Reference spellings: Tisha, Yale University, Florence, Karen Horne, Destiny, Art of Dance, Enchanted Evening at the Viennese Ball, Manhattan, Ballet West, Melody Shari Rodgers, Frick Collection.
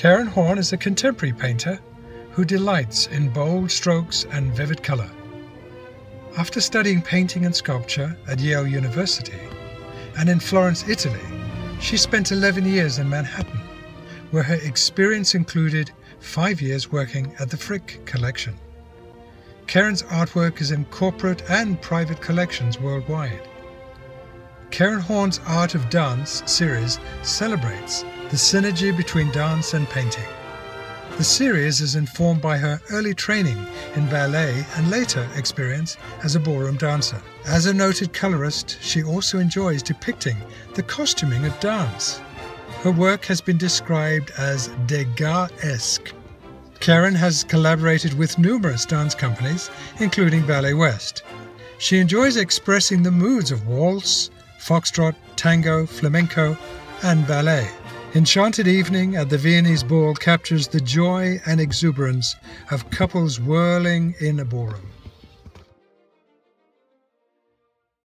Karen Horne is a contemporary painter who delights in bold strokes and vivid color. After studying painting and sculpture at Yale University and in Florence, Italy, she spent 11 years in Manhattan, where her experience included 5 years working at the Frick Collection. Karen's artwork is in corporate and private collections worldwide. Karen Horne's Art of Dance series celebrates the synergy between dance and painting. The series is informed by her early training in ballet and later experience as a ballroom dancer. As a noted colorist, she also enjoys depicting the costuming of dance. Her work has been described as Degas-esque. Karen has collaborated with numerous dance companies, including Ballet West. She enjoys expressing the moods of waltz, foxtrot, tango, flamenco, and ballet. Enchanted Evening at the Viennese Ball captures the joy and exuberance of couples whirling in a ballroom.